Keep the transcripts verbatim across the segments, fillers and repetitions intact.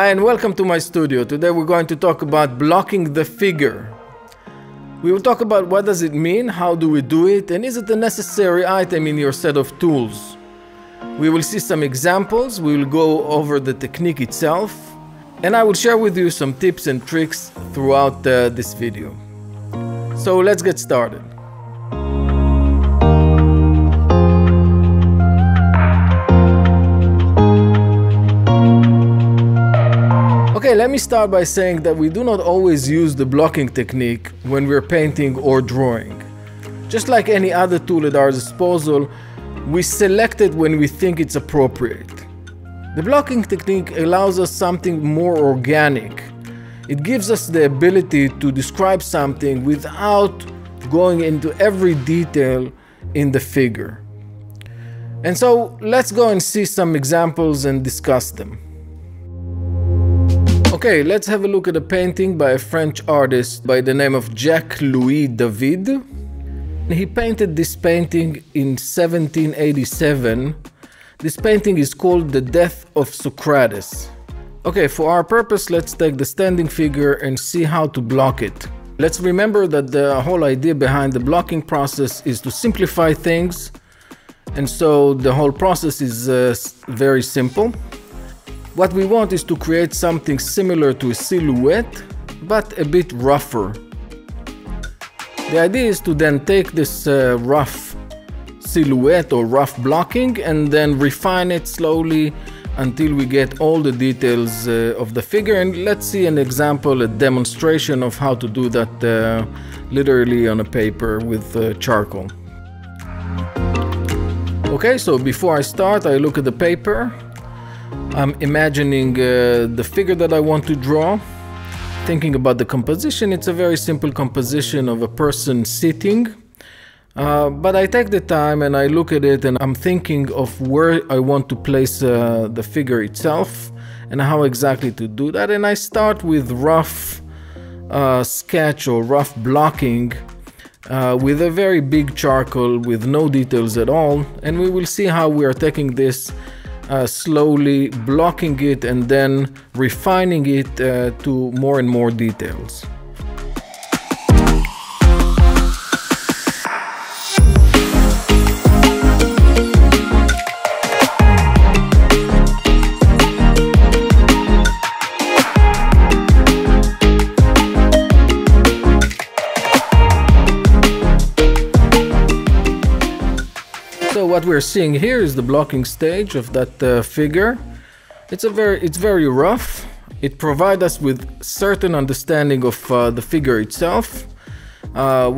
Hi and welcome to my studio. Today we're going to talk about blocking the figure. We will talk about what does it mean, how do we do it, and is it a necessary item in your set of tools. We will see some examples, we will go over the technique itself, and I will share with you some tips and tricks throughout uh, this video. So let's get started. Okay, let me start by saying that we do not always use the blocking technique when we're painting or drawing. Just like any other tool at our disposal, we select it when we think it's appropriate. The blocking technique allows us something more organic. It gives us the ability to describe something without going into every detail in the figure. And so let's go and see some examples and discuss them. Okay, let's have a look at a painting by a French artist by the name of Jacques-Louis David. He painted this painting in seventeen eighty-seven. This painting is called The Death of Socrates. Okay, for our purpose, let's take the standing figure and see how to block it. Let's remember that the whole idea behind the blocking process is to simplify things, and so the whole process is uh, very simple. What we want is to create something similar to a silhouette, but a bit rougher. The idea is to then take this uh, rough silhouette or rough blocking and then refine it slowly until we get all the details uh, of the figure. And let's see an example, a demonstration of how to do that uh, literally on a paper with uh, charcoal. Okay, so before I start, I look at the paper. I'm imagining uh, the figure that I want to draw. Thinking about the composition, it's a very simple composition of a person sitting. Uh, but I take the time and I look at it and I'm thinking of where I want to place uh, the figure itself and how exactly to do that. And I start with rough uh, sketch or rough blocking uh, with a very big charcoal with no details at all. And we will see how we are taking this Uh, slowly blocking it and then refining it uh, to more and more details. What we're seeing here is the blocking stage of that uh, figure. It's a very, it's very rough. It provides us with certain understanding of uh, the figure itself, uh,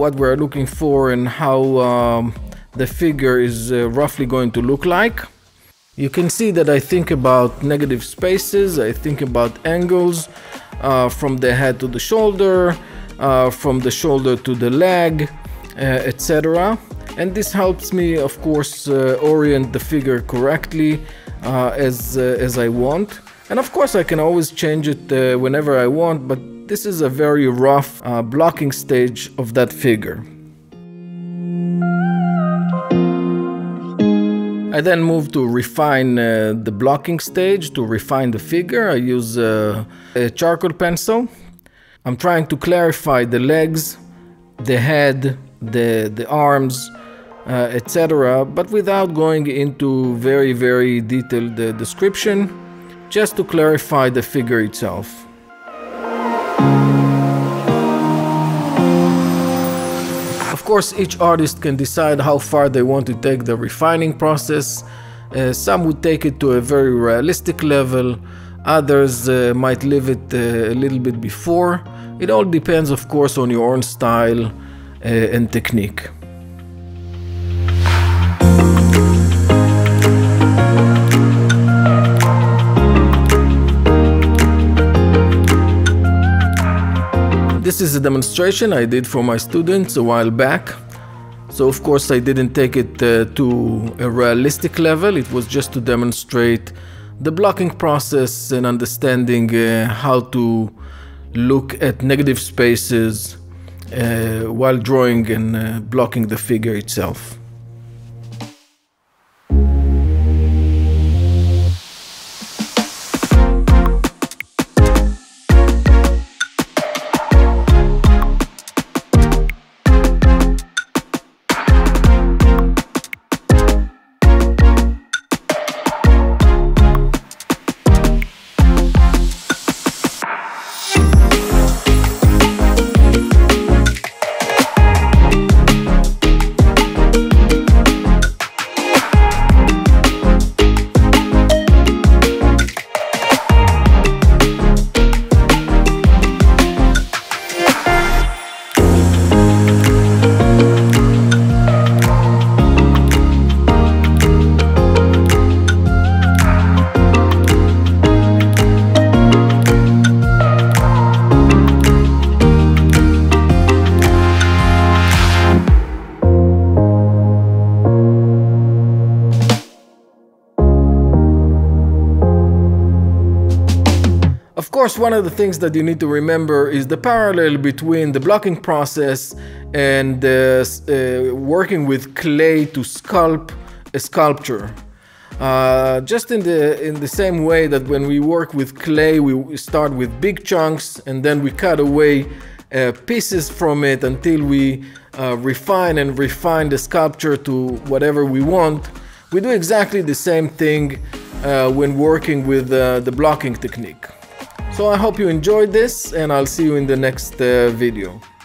what we're looking for and how um, the figure is uh, roughly going to look like. You can see that I think about negative spaces, I think about angles uh, from the head to the shoulder, uh, from the shoulder to the leg, uh, et cetera. And this helps me, of course, uh, orient the figure correctly uh, as, uh, as I want. And of course I can always change it uh, whenever I want, but this is a very rough uh, blocking stage of that figure. I then move to refine uh, the blocking stage. To refine the figure, I use uh, a charcoal pencil. I'm trying to clarify the legs, the head, the, the arms, Uh, et cetera, but without going into very, very detailed uh, description, just to clarify the figure itself. Of course, each artist can decide how far they want to take the refining process. Uh, some would take it to a very realistic level, others uh, might leave it uh, a little bit before. It all depends, of course, on your own style uh, and technique. This is a demonstration I did for my students a while back. So of course I didn't take it uh, to a realistic level. It was just to demonstrate the blocking process and understanding uh, how to look at negative spaces uh, while drawing and uh, blocking the figure itself. course, one of the things that you need to remember is the parallel between the blocking process and uh, uh, working with clay to sculpt a sculpture. Uh, just in the in the same way that when we work with clay, we start with big chunks and then we cut away uh, pieces from it until we uh, refine and refine the sculpture to whatever we want. We do exactly the same thing uh, when working with uh, the blocking technique. So I hope you enjoyed this, and I'll see you in the next uh, video.